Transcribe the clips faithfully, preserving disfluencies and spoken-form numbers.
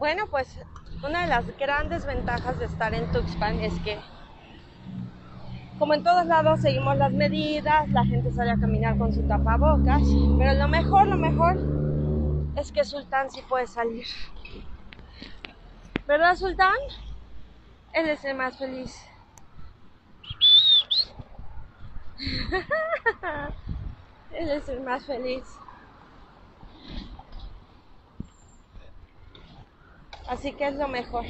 Bueno, pues una de las grandes ventajas de estar en Tuxpan es que, como en todos lados, seguimos las medidas, la gente sale a caminar con su tapabocas, pero lo mejor, lo mejor es que Sultán sí puede salir. ¿Verdad, Sultán? Él es el más feliz. Él es el más feliz. Así que es lo mejor.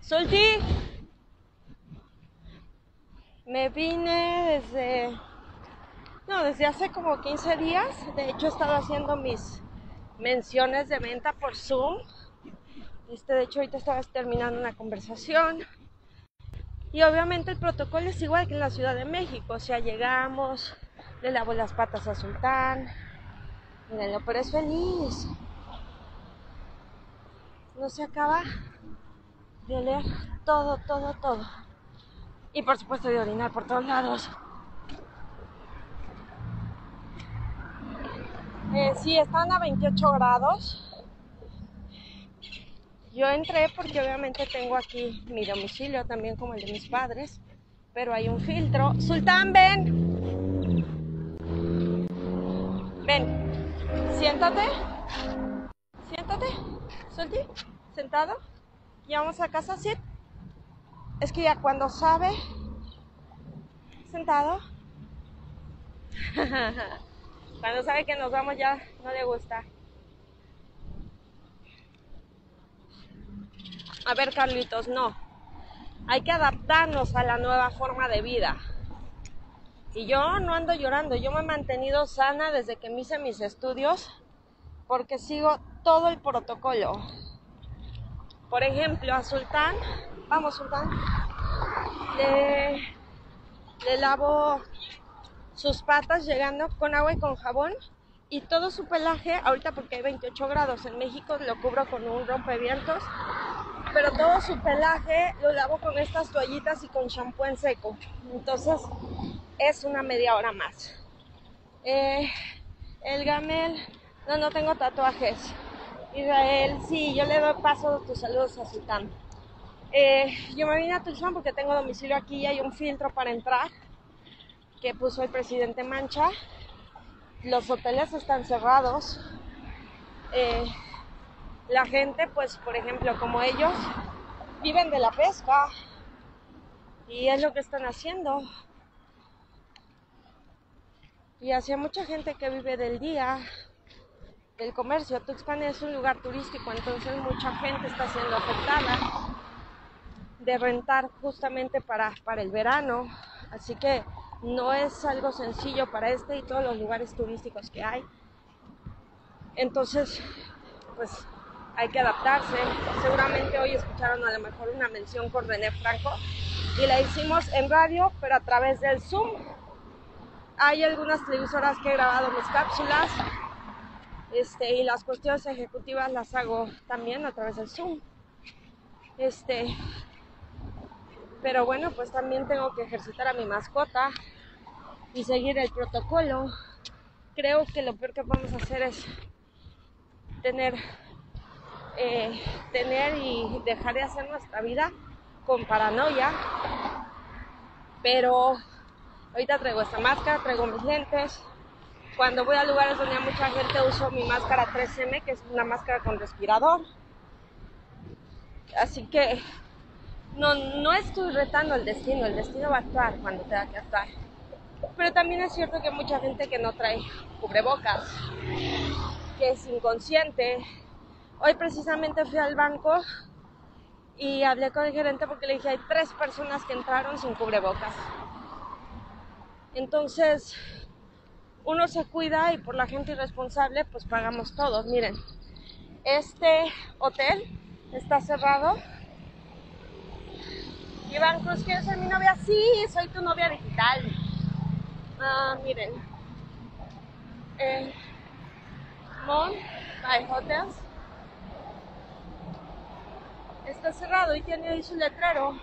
Sulti, me vine desde, no, desde hace como quince días. De hecho, he estado haciendo mis menciones de venta por Zoom. Este, de hecho, ahorita estaba terminando una conversación. Y obviamente el protocolo es igual que en la Ciudad de México. O sea, llegamos, le lavo las patas a Sultán. Mírenlo, pero es feliz. No se acaba de oler todo, todo, todo. Y por supuesto de orinar por todos lados. Eh, sí, están a veintiocho grados. Yo entré porque obviamente tengo aquí mi domicilio, también como el de mis padres. Pero hay un filtro. Sultán, ven. Ven. Siéntate. Siéntate. Sulti, sentado, ya vamos a casa, ¿sí? Es que ya cuando sabe, sentado, cuando sabe que nos vamos ya no le gusta. A ver, Carlitos, no, hay que adaptarnos a la nueva forma de vida. Y yo no ando llorando, yo me he mantenido sana desde que me hice mis estudios, porque sigo todo el protocolo. Por ejemplo, a Sultán, vamos Sultán, le, le lavo sus patas llegando con agua y con jabón, y todo su pelaje, ahorita porque hay veintiocho grados en México, lo cubro con un rompevientos, pero todo su pelaje lo lavo con estas toallitas y con champú en seco. Entonces es una media hora más. Eh, el Gamel, no, no tengo tatuajes. Israel, sí, yo le doy paso tus saludos a Sultán. Eh, yo me vine a Tuxpan porque tengo domicilio aquí y hay un filtro para entrar que puso el presidente Mancha. Los hoteles están cerrados. Eh, la gente, pues, por ejemplo, como ellos, viven de la pesca y es lo que están haciendo. Y hacia mucha gente que vive del día, del comercio. Tuxpan es un lugar turístico, entonces mucha gente está siendo afectada de rentar justamente para, para el verano, así que no es algo sencillo para este y todos los lugares turísticos que hay. Entonces, pues hay que adaptarse. Seguramente hoy escucharon a lo mejor una mención con René Franco y la hicimos en radio, pero a través del Zoom. Hay algunas televisoras que he grabado mis cápsulas. Este, y las cuestiones ejecutivas las hago también a través del Zoom. Este, pero bueno, pues también tengo que ejercitar a mi mascota y seguir el protocolo. Creo que lo peor que podemos hacer es tener, eh, tener y dejar de hacer nuestra vida con paranoia. Pero ahorita traigo esta máscara, traigo mis lentes. Cuando voy a lugares donde hay mucha gente uso mi máscara tres eme, que es una máscara con respirador. Así que no, no estoy retando el destino, el destino va a actuar cuando tenga que actuar. Pero también es cierto que hay mucha gente que no trae cubrebocas, que es inconsciente. Hoy precisamente fui al banco y hablé con el gerente porque le dije hay tres personas que entraron sin cubrebocas. Entonces, uno se cuida y por la gente irresponsable pues pagamos todos. Miren, este hotel está cerrado. Iván Cruz, ¿quieres ser mi novia? Sí, soy tu novia digital. Ah, miren, eh, Mon by Hotels está cerrado y tiene ahí su letrero.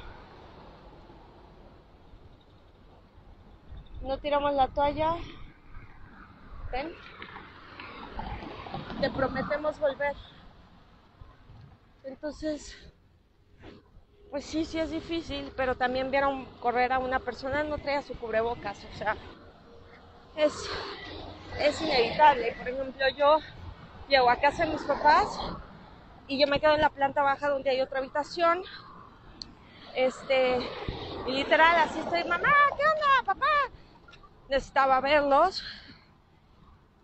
No tiramos la toalla. Te prometemos volver. Entonces, pues sí, sí es difícil, pero también vieron correr a una persona, no traía su cubrebocas, o sea, es, es inevitable. Por ejemplo, yo llego a casa de mis papás y yo me quedo en la planta baja donde hay otra habitación, este, y literal así estoy, mamá, ¿qué onda, papá? Necesitaba verlos,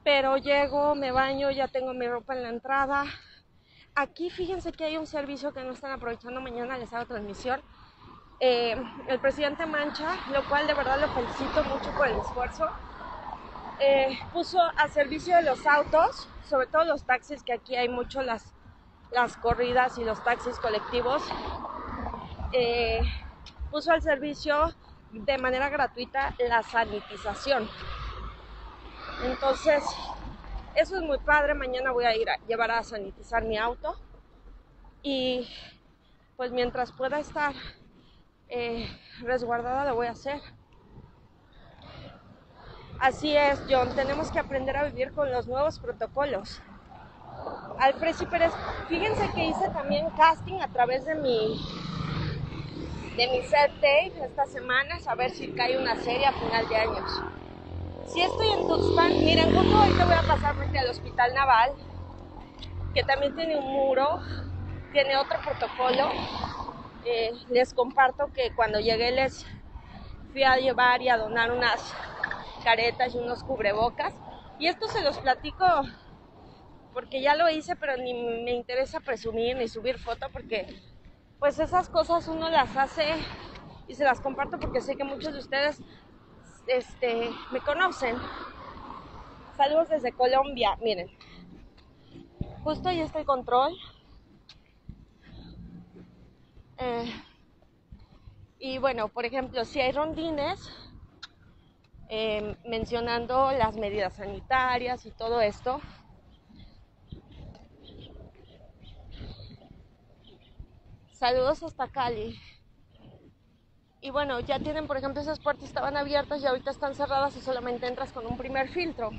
pero llego, me baño, ya tengo mi ropa en la entrada. Aquí fíjense que hay un servicio que no están aprovechando, mañana les hago transmisión. Eh, el presidente Mancha, lo cual de verdad lo felicito mucho por el esfuerzo, eh, puso a servicio de los autos, sobre todo los taxis, que aquí hay mucho las, las corridas y los taxis colectivos, eh, puso al servicio de manera gratuita la sanitización. Entonces, eso es muy padre. Mañana voy a ir a llevar a sanitizar mi auto y pues mientras pueda estar eh, resguardada lo voy a hacer. Así es, John, tenemos que aprender a vivir con los nuevos protocolos. Al principio, fíjense que hice también casting a través de mi de mi set tape estas semanas, a ver si cae una serie a final de años. Si estoy en Tuxpan, miren, justo ahorita voy a pasar frente al Hospital Naval, que también tiene un muro, tiene otro protocolo. Eh, les comparto que cuando llegué les fui a llevar y a donar unas caretas y unos cubrebocas. Y esto se los platico porque ya lo hice, pero ni me interesa presumir ni subir foto, porque pues esas cosas uno las hace y se las comparto porque sé que muchos de ustedes Este, me conocen. Saludos desde Colombia. Miren, justo ahí está el control, eh, y bueno, por ejemplo, si hay rondines eh, mencionando las medidas sanitarias y todo esto. Saludos hasta Cali. Y bueno, ya tienen, por ejemplo, esas puertas estaban abiertas y ahorita están cerradas y solamente entras con un primer filtro.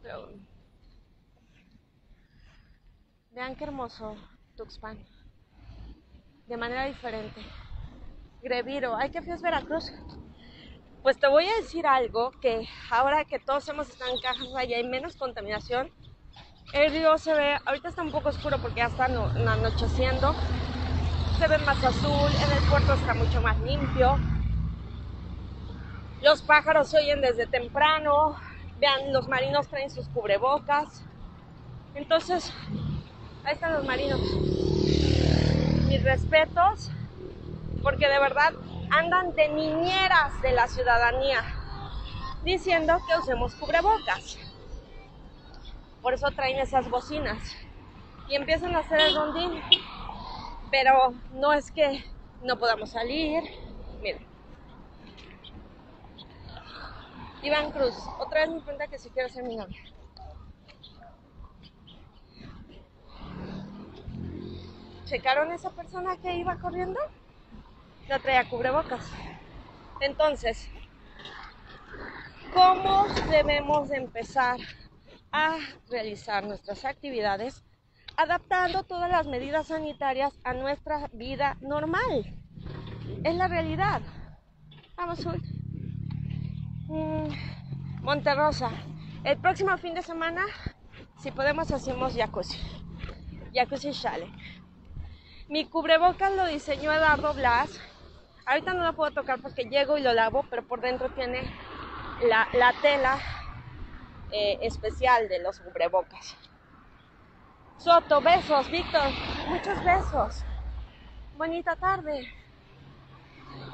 Pero vean qué hermoso Tuxpan, de manera diferente. Greviro, ay, qué frío es Veracruz. Pues te voy a decir algo, que ahora que todos hemos estado en casa y hay menos contaminación, el río se ve, ahorita está un poco oscuro porque ya está no, no, anocheciendo, se ve más azul, en el puerto está mucho más limpio, los pájaros se oyen desde temprano, vean, los marinos traen sus cubrebocas, entonces, ahí están los marinos, mis respetos, porque de verdad andan de niñeras de la ciudadanía, diciendo que usemos cubrebocas, por eso traen esas bocinas, y empiezan a hacer el rondín. Pero no es que no podamos salir. Miren. Iván Cruz, otra vez me cuenta que si quiero ser mi novia. ¿Checaron a esa persona que iba corriendo? No traía cubrebocas. Entonces, ¿cómo debemos de empezar a realizar nuestras actividades? Adaptando todas las medidas sanitarias a nuestra vida normal. Es la realidad. Vamos, Sul. Mm, Monterrosa. El próximo fin de semana, si podemos, hacemos jacuzzi. Jacuzzi challenge. Mi cubrebocas lo diseñó Eduardo Blas. Ahorita no lo puedo tocar porque llego y lo lavo, pero por dentro tiene la, la tela eh, especial de los cubrebocas. Soto, besos, Víctor, muchos besos. Bonita tarde.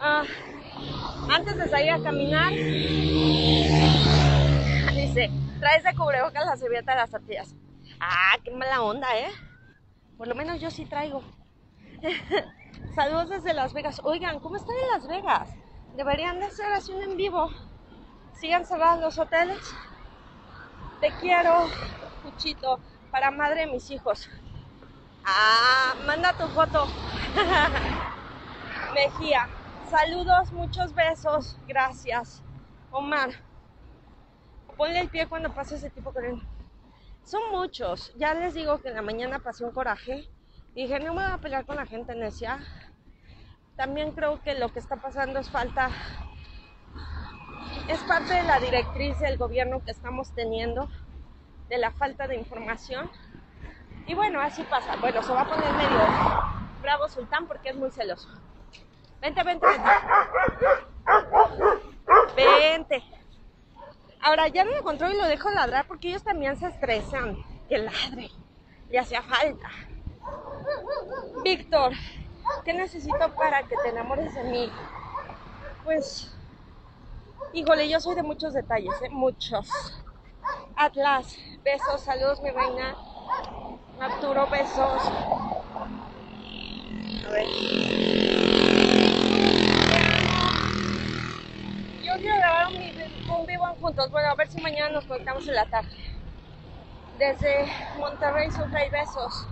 Ah, antes de salir a caminar, dice, traes de cubrebocas la servilleta de las tortillas. Ah, qué mala onda, ¿eh? Por lo menos yo sí traigo. Saludos desde Las Vegas. Oigan, ¿cómo están en Las Vegas? Deberían de hacer así un en vivo. Sigan cerrados los hoteles. Te quiero, Cuchito. Para madre de mis hijos. Ah, manda tu foto. Mejía, saludos, muchos besos, gracias. Omar, ponle el pie cuando pase ese tipo corriendo. Son muchos. Ya les digo que en la mañana pasé un coraje. Dije, no me voy a pelear con la gente necia. También creo que lo que está pasando es falta... Es parte de la directriz del gobierno que estamos teniendo, de la falta de información. Y bueno, así pasa. Bueno, se va a poner medio bravo Sultán porque es muy celoso. Vente, vente, vente. Vente. Ahora ya no lo controlo y lo dejo ladrar porque ellos también se estresan. Que ladre. Le hacía falta. Víctor, ¿qué necesito para que te enamores de mí? Pues... Híjole, yo soy de muchos detalles, ¿eh? Muchos. Atlas, besos, saludos mi reina. Arturo, besos. Yo quiero grabar un, un vivo juntos. Bueno, a ver si mañana nos conectamos en la tarde. Desde Monterrey, Sultán, y besos.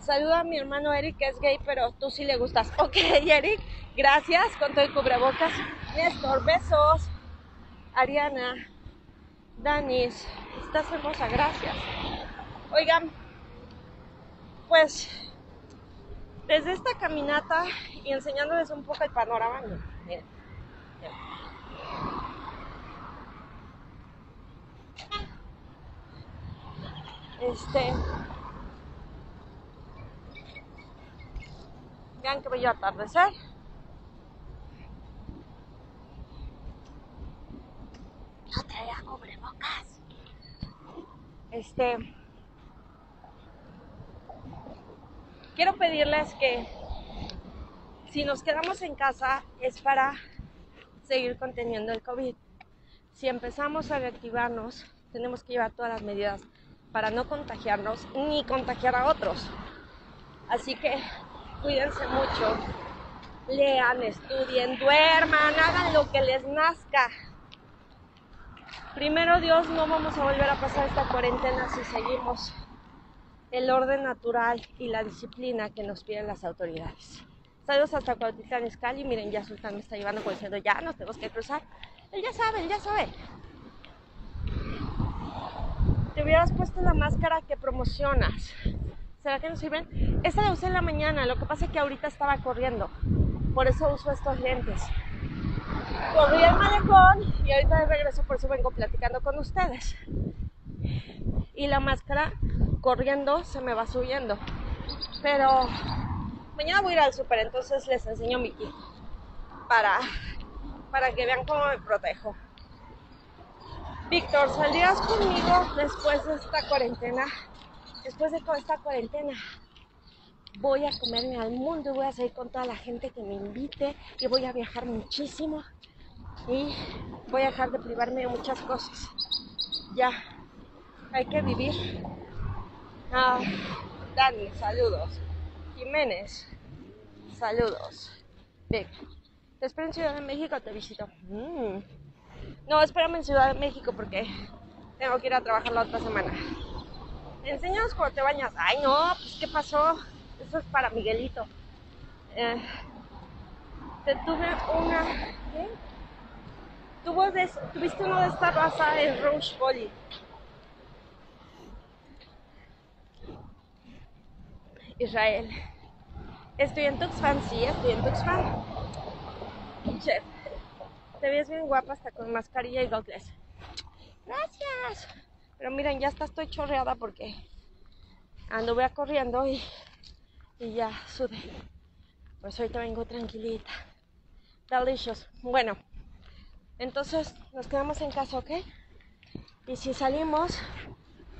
Saludo a mi hermano Eric, que es gay, pero tú sí le gustas. Ok, Eric, gracias. Con todo el cubrebocas. Néstor, besos. Ariana, Danis, estás hermosa, gracias. Oigan, pues desde esta caminata y enseñándoles un poco el panorama, miren, miren, miren. Este, vean qué bello atardecer. No traía cubrebocas. Este, quiero pedirles que si nos quedamos en casa es para seguir conteniendo el COVID. Si empezamos a reactivarnos, tenemos que llevar todas las medidas para no contagiarnos ni contagiar a otros. Así que cuídense mucho, lean, estudien, duerman, hagan lo que les nazca. Primero Dios, no vamos a volver a pasar esta cuarentena si seguimos el orden natural y la disciplina que nos piden las autoridades. Saludos hasta Cuautitlán Izcalli. Miren, ya Sultán me está llevando como diciendo, ya nos tenemos que cruzar. Él ya sabe, él ya sabe. Te hubieras puesto la máscara que promocionas. ¿Será que nos sirven? Esta la usé en la mañana, lo que pasa es que ahorita estaba corriendo. Por eso uso estos lentes. Corrí el malecón y ahorita de regreso, por eso vengo platicando con ustedes. Y la máscara corriendo se me va subiendo. Pero mañana voy a ir al súper, entonces les enseño mi kit para, para que vean cómo me protejo. Víctor, ¿saldrías conmigo después de esta cuarentena? Después de toda esta cuarentena voy a comerme al mundo y voy a salir con toda la gente que me invite y voy a viajar muchísimo y voy a dejar de privarme de muchas cosas. Ya, hay que vivir. Ah, Dani, saludos. Jiménez, saludos. Vic, te espero en Ciudad de México, te visito. Mm. No, espérame en Ciudad de México porque tengo que ir a trabajar la otra semana. Enséñanos cómo te bañas. Ay, no, pues, ¿qué pasó? Eso es para Miguelito. Eh, te tuve una... ¿Qué? Tuvo de, tuviste uno de esta raza en Rose Polly. Israel. Estoy en Tuxpan, sí, estoy en Tuxpan. Chef, te ves bien guapa hasta con mascarilla y goggles. Gracias. Pero miren, ya hasta estoy chorreada porque anduve corriendo y, y ya sudé. Pues ahorita vengo tranquilita. Delicious. Bueno, entonces nos quedamos en casa, ¿ok? Y si salimos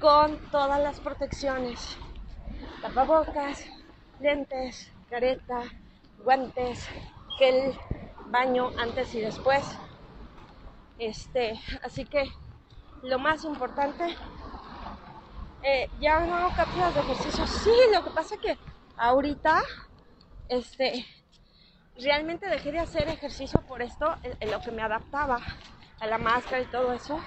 con todas las protecciones, tapabocas, lentes, careta, guantes, gel, baño antes y después. Este, así que... Lo más importante, eh, ya no hago cápsulas de ejercicio. Sí, lo que pasa es que ahorita este, realmente dejé de hacer ejercicio por esto, en, en lo que me adaptaba a la máscara y todo eso.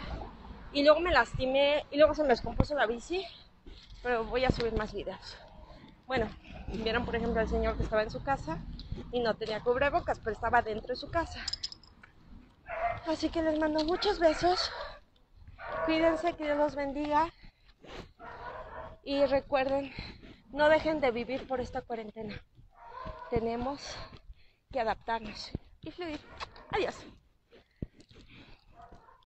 Y luego me lastimé y luego se me descompuso la bici, pero voy a subir más videos. Bueno, vieron por ejemplo al señor que estaba en su casa y no tenía cubrebocas, pero estaba dentro de su casa. Así que les mando muchos besos. Cuídense, que Dios los bendiga. Y recuerden, no dejen de vivir por esta cuarentena. Tenemos que adaptarnos y fluir. Adiós.